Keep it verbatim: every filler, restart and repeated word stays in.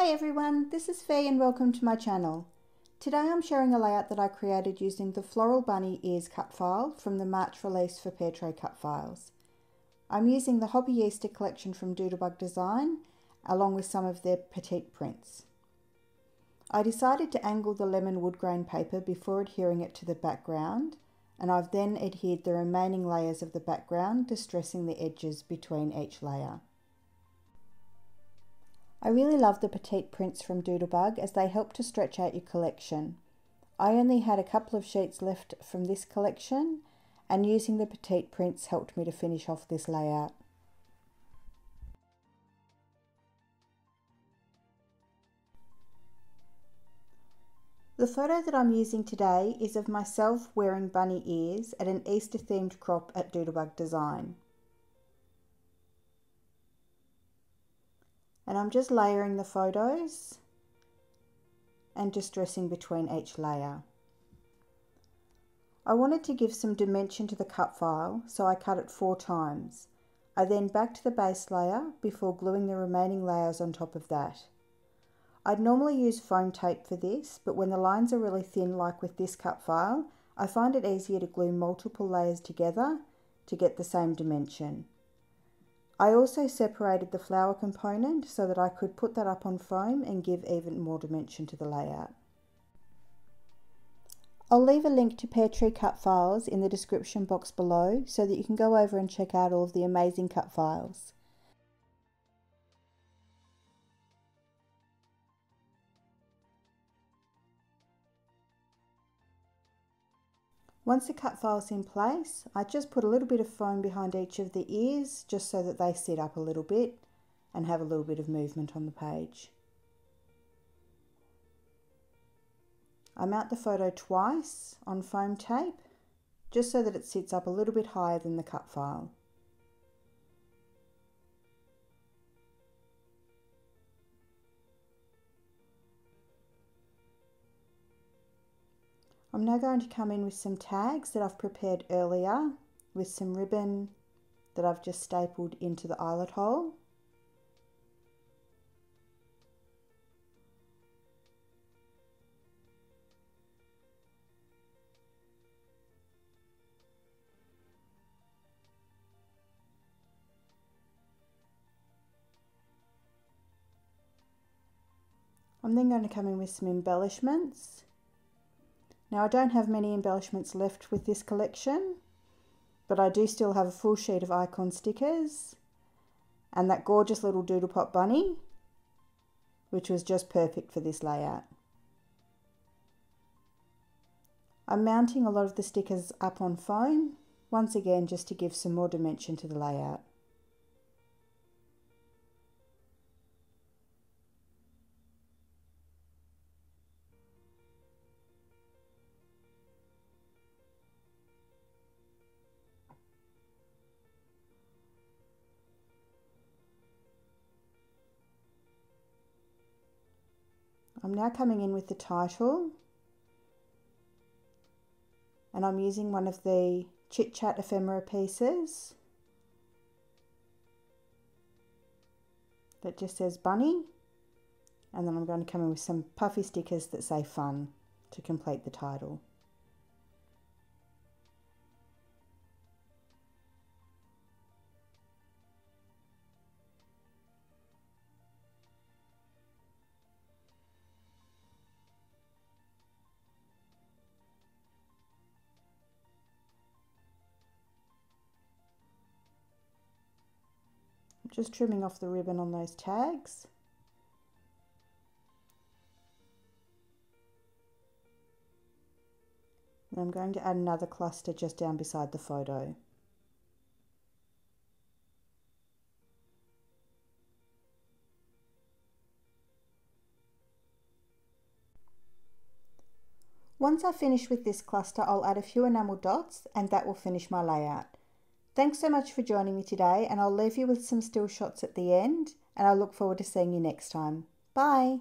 Hi everyone, this is Fee and welcome to my channel. Today I'm sharing a layout that I created using the Floral Bunny Ears cut file from the March release for Peartree Cutfiles. I'm using the Hoppy Easter collection from Doodlebug Design along with some of their Petite Prints. I decided to angle the lemon wood grain paper before adhering it to the background, and I've then adhered the remaining layers of the background, distressing the edges between each layer. I really love the Petite Prints from Doodlebug as they help to stretch out your collection. I only had a couple of sheets left from this collection, and using the Petite Prints helped me to finish off this layout. The photo that I'm using today is of myself wearing bunny ears at an Easter themed crop at Doodlebug Design. And I'm just layering the photos and distressing between each layer. I wanted to give some dimension to the cut file, so I cut it four times. I then backed the base layer before gluing the remaining layers on top of that. I'd normally use foam tape for this, but when the lines are really thin, like with this cut file, I find it easier to glue multiple layers together to get the same dimension. I also separated the flower component so that I could put that up on foam and give even more dimension to the layout. I'll leave a link to Peartree Cutfiles in the description box below so that you can go over and check out all of the amazing cut files. Once the cut file's in place, I just put a little bit of foam behind each of the ears just so that they sit up a little bit and have a little bit of movement on the page. I mount the photo twice on foam tape just so that it sits up a little bit higher than the cut file. I'm now going to come in with some tags that I've prepared earlier with some ribbon that I've just stapled into the eyelet hole. I'm then going to come in with some embellishments. Now I don't have many embellishments left with this collection, but I do still have a full sheet of Icon stickers and that gorgeous little doodle pop bunny, which was just perfect for this layout. I'm mounting a lot of the stickers up on foam, once again just to give some more dimension to the layout. I'm now coming in with the title, and I'm using one of the Chit Chat ephemera pieces that just says bunny, and then I'm going to come in with some puffy stickers that say fun to complete the title. Just trimming off the ribbon on those tags. And I'm going to add another cluster just down beside the photo. Once I finish with this cluster, I'll add a few enamel dots and that will finish my layout. Thanks so much for joining me today, and I'll leave you with some still shots at the end, and I look forward to seeing you next time. Bye!